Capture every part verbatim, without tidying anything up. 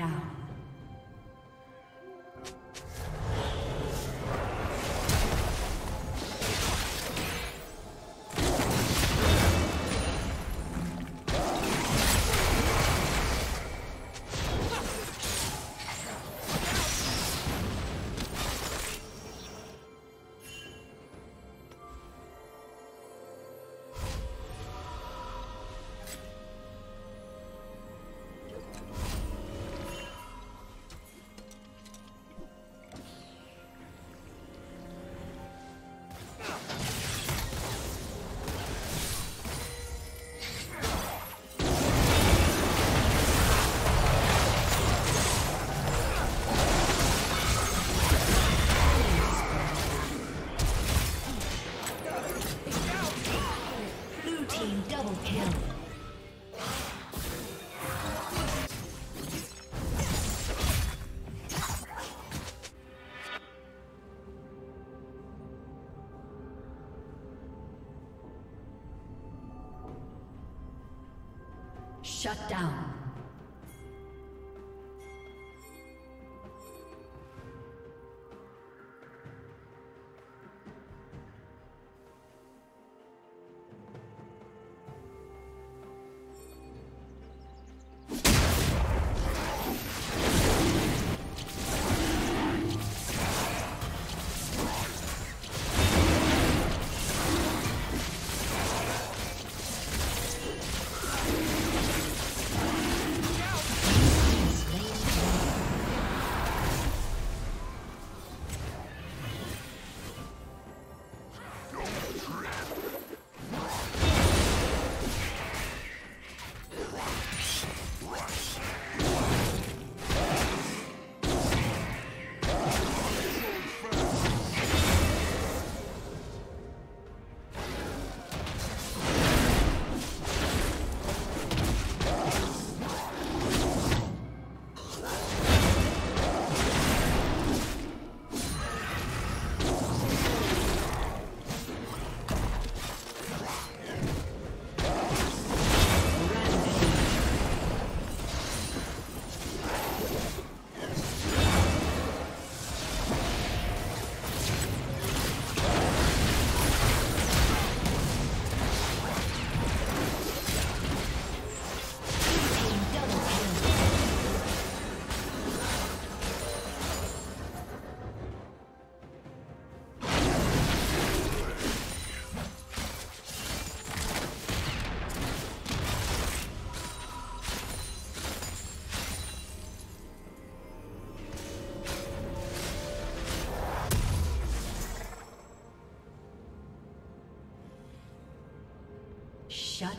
down. Shut down.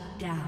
Shut down.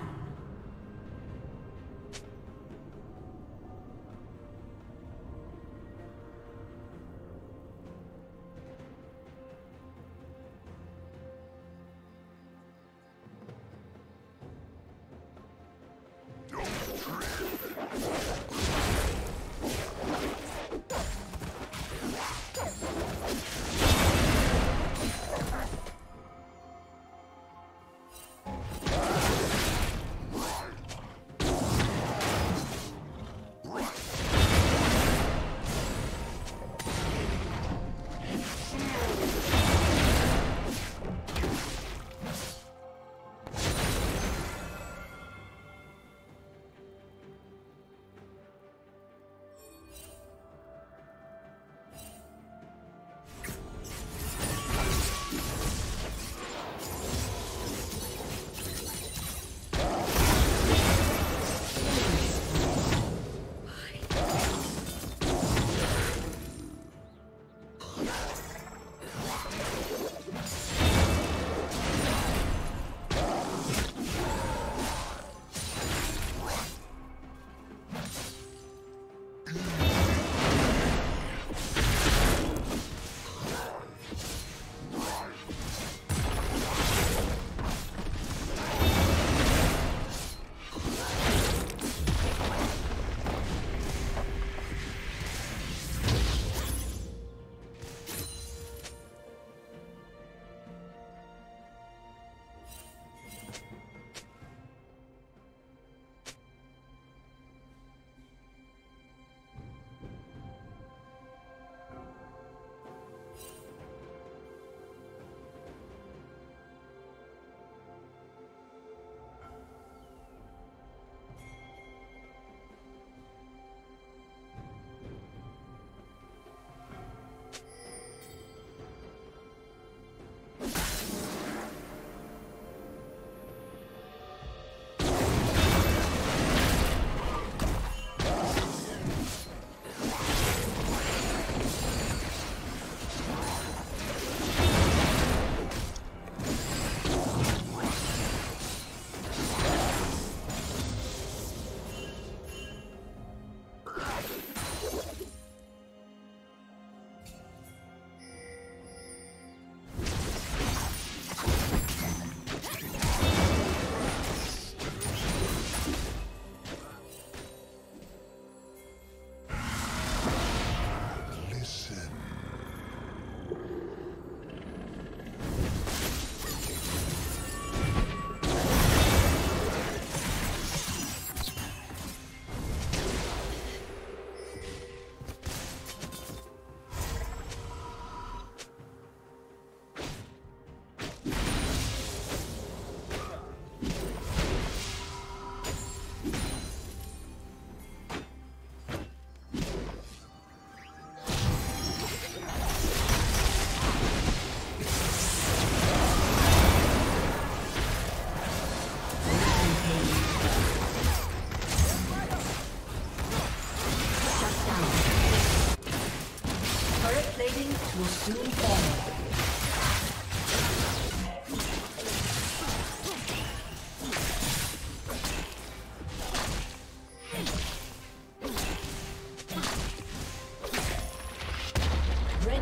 Turret plating will soon fall.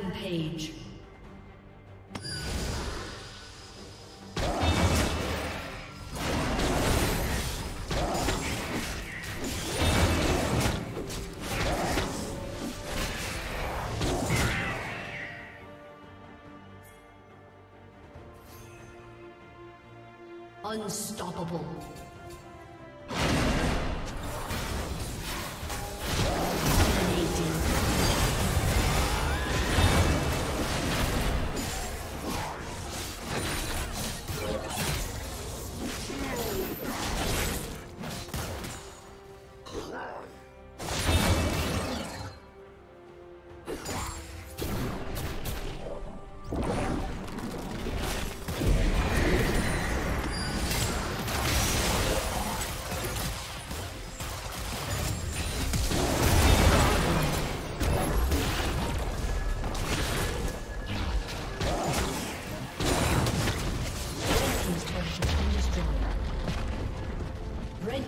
Rampage. Unstoppable.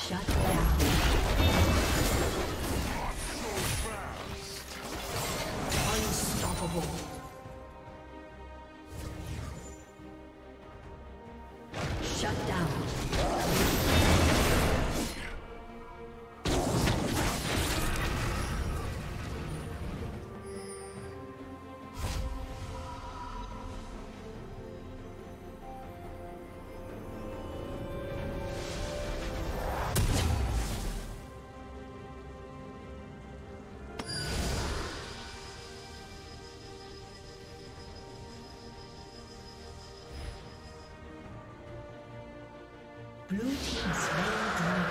Shut down. Unstoppable. Blue team slain dragon.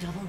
Double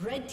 Red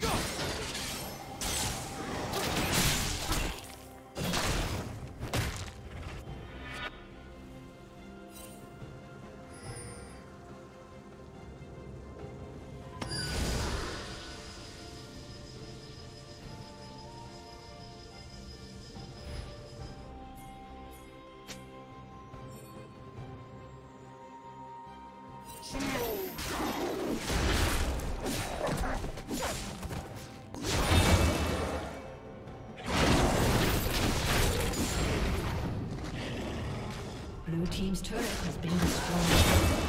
Go! Blue team's turret has been destroyed.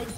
Red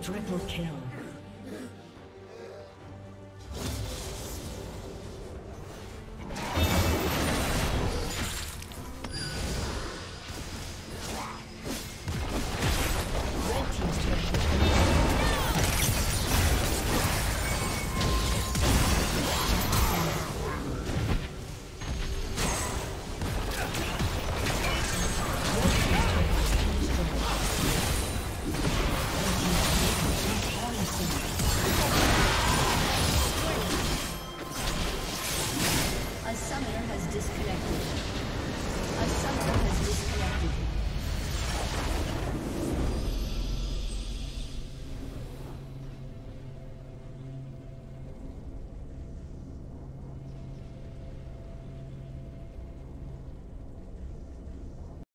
Triple kill.